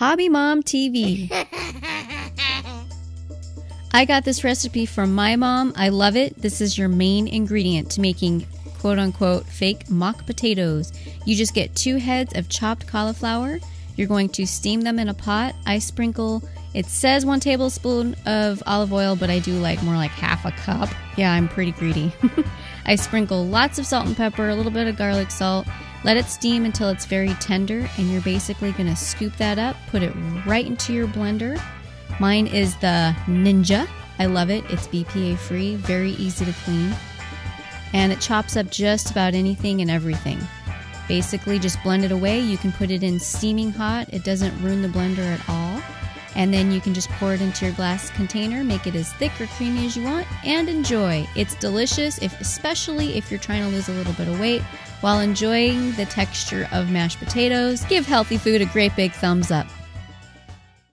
HobbyMomTV. I got this recipe from my mom. I love it. This is your main ingredient to making quote-unquote fake mock potatoes. You just get 2 heads of chopped cauliflower. You're going to steam them in a pot. I sprinkle, it says 1 tablespoon of olive oil, but I do like more like half a cup. Yeah, I'm pretty greedy. I sprinkle lots of salt and pepper, a little bit of garlic salt. Let it steam until it's very tender, and you're basically going to scoop that up, put it right into your blender. Mine is the Ninja. I love it. It's BPA free, very easy to clean. And it chops up just about anything and everything. Basically just blend it away. You can put it in steaming hot. It doesn't ruin the blender at all. And then you can just pour it into your glass container, make it as thick or creamy as you want, and enjoy. It's delicious, especially if you're trying to lose a little bit of weight while enjoying the texture of mashed potatoes. Give healthy food a great big thumbs up.